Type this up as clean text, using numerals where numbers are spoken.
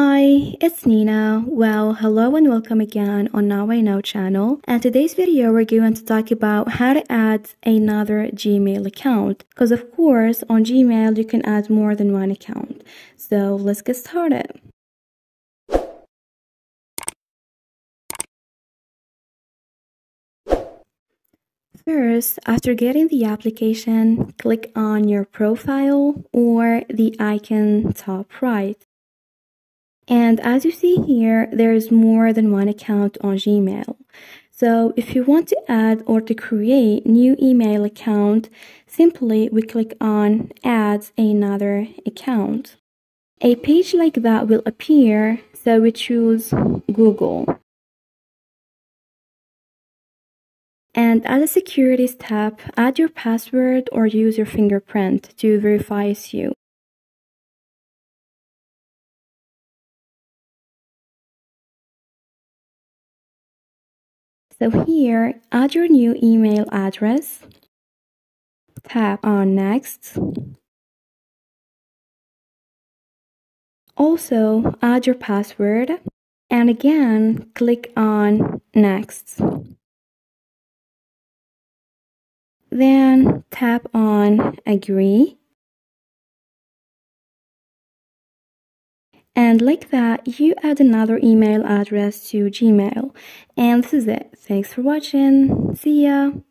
Hi, it's Nina. Well, hello and welcome again on Now I Know channel. And today's video we're going to talk about how to add another Gmail account. Because of course, on Gmail you can add more than one account. So let's get started. First, after getting the application, click on your profile or the icon top right. And as you see here, there is more than one account on Gmail. So if you want to add or to create new email account, simply we click on add another account. A page like that will appear, so we choose Google. And as a security step, add your password or use your fingerprint to verify it's you. So here, add your new email address, tap on Next. Also, add your password, and again, click on Next. Then, tap on Agree. And like that, you add another email address to Gmail. And this is it. Thanks for watching. See ya!